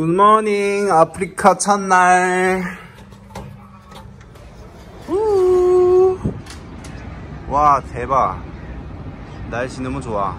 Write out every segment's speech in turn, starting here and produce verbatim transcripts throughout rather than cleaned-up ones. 굿모닝 아프리카 첫날. 우우. 와 대박, 날씨 너무 좋아.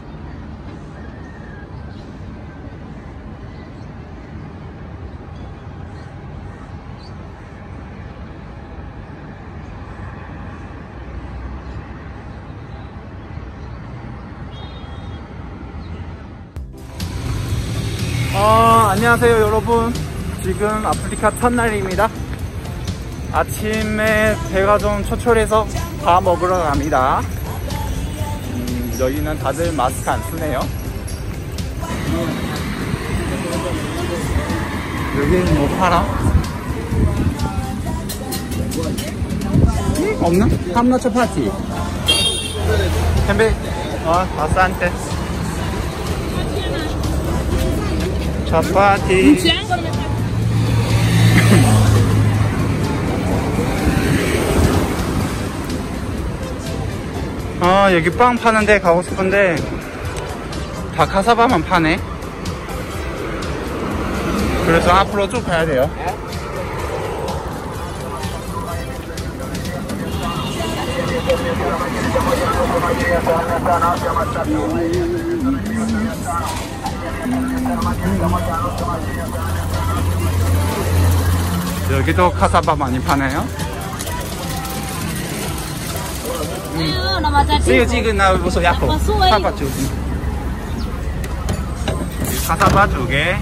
어, 안녕하세요 여러분. 지금 아프리카 첫날입니다. 아침에 배가 좀 초촐해서 밥 먹으러 갑니다. 음, 여기는 다들 마스크 안 쓰네요. 여기는 뭐 팔아? 음, 없는? 탐나초 파티 햄베. 어, 아싸한테 차파티. 아 어, 여기 빵 파는데 가고 싶은데 다 카사바만 파네. 그래서 앞으로 쭉 가야 돼요. 여기도 카사바 많이 파네요. 지금 지금 나 무슨 약국 카사바 두 개, 카사바 두 개.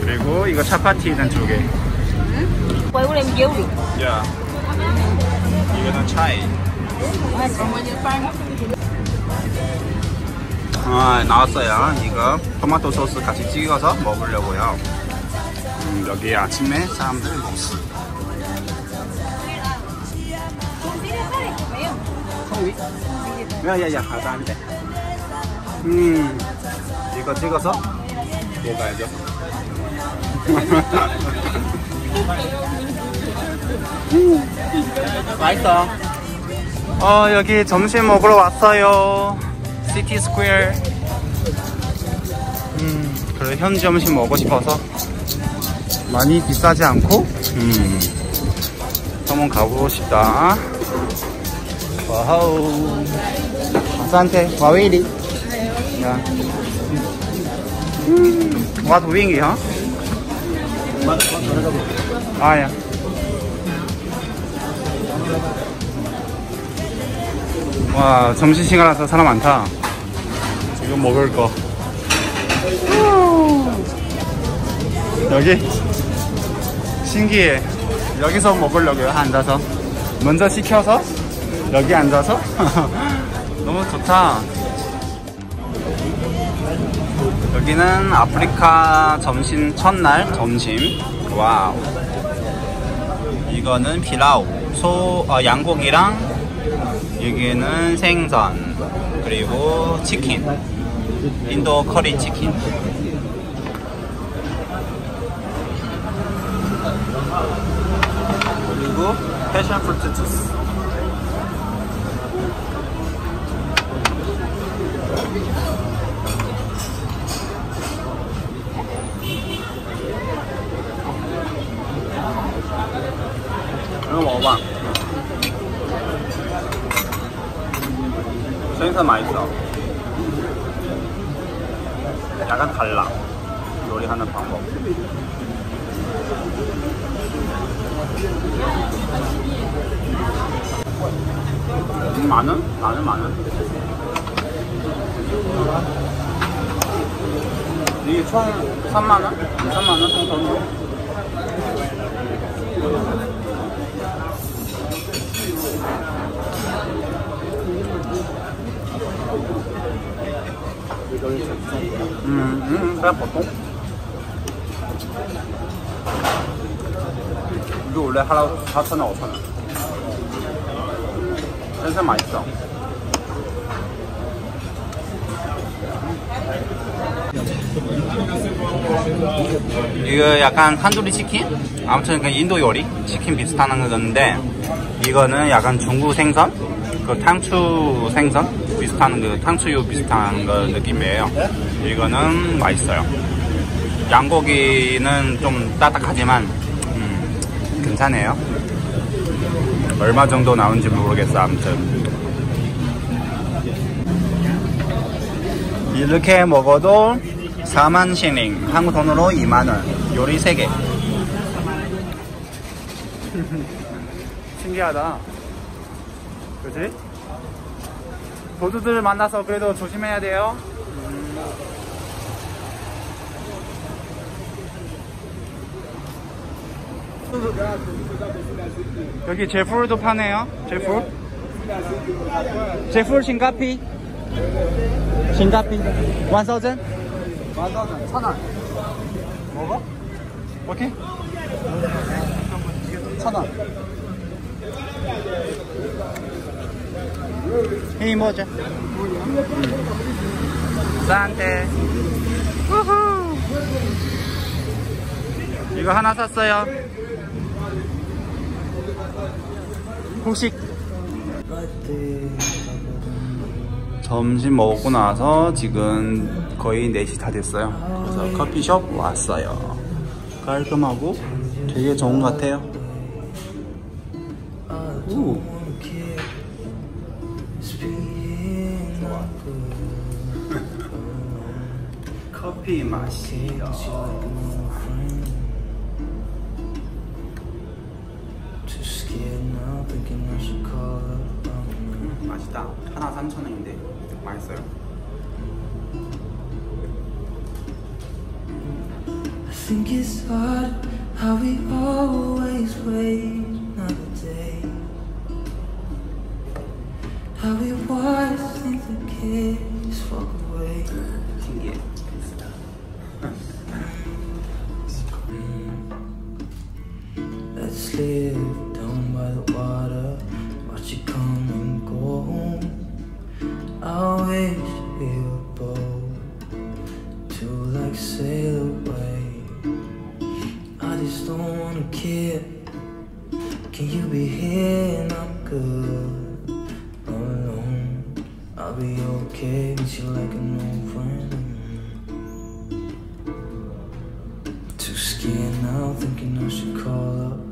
그리고 이거 차파티는 두 개. 야, 이거는 차이. 아, 나왔어요. 이거 토마토 소스 같이 찍어서 먹으려고요. 음, 여기 아침에 사람들 먹지. 야야야, 가도 안 돼. 음, 이거 찍어서 먹어야죠. 맛있어. 어, 여기 점심 먹으러 왔어요. 시티 스퀘어. 음, 그래, 현지 점심 먹고 싶어서. 많이 비싸지 않고, 음, 한번 가보고 싶다. 와우. 아싸한테, 와웨이리. 야. 음, 와, 도잉이, 어? 아, 야. 와, 점심시간이라서 사람 많다. 지금 먹을 거 여기 신기해. 여기서 먹으려고요. 앉아서 먼저 시켜서 여기 앉아서 너무 좋다. 여기는 아프리카 점심 첫날 점심. 와우. 이거는 필라우 소, 어, 양고기랑 여기는 생선, 그리고 치킨, 인도 커리 치킨. 그리고 패션 프루트 주스. 이거 먹어봐. 생선 맛있어. 약간 달라. 요리하는 방법. 마늘? 마늘 마늘. 이게 총 삼만 원? 이삼만 원 정도. 음, 음, 그냥 보통. 이거 원래 하나 사천 원, 오천 원. 생선 맛있어. 이거 약간 탄두리 치킨? 아무튼 인도 요리? 치킨 비슷한 건데, 이거는 약간 중국 생선? 그 탕추 생선? 비슷한 그 탕수육 비슷한 그 느낌이에요. 이거는 맛있어요. 양고기는 좀 딱딱하지만 음, 괜찮아요. 얼마 정도 나온지 모르겠어. 아무튼 이렇게 먹어도 사만 실링, 한국 돈으로 이만 원, 요리 세 개. 신기하다, 그치? 도둑들 만나서 그래도 조심해야 돼요. 음. 여기 제풀도 파네요. 제풀? 제풀 싱가피? 싱가피? 만 원? 만 원, 천 원. 먹어? 오케이? 천 원. 이 뭐죠? 싼데. 우후. 이거 하나 샀어요. 후식. 점심 먹고 나서 지금 거의 네 시 다 됐어요. 그래서 커피숍 왔어요. 깔끔하고 되게 좋은 것 같아요. 오. 커피 맛이요. 음, 맛있다. 하나 삼천 원인데 맛있어요. I think it's hard how we always wait another day. How we watch things that kids walk away. 신기해. Let's live down by the water, watch it come and go home. I wish we were both to like sail away. I just don't wanna care. Can you be here and I'm good? I'll be okay with you like an old friend. Too scared now, thinking I should call up.